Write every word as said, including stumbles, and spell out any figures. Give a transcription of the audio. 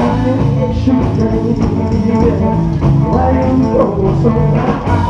and she does. Why you go so fast?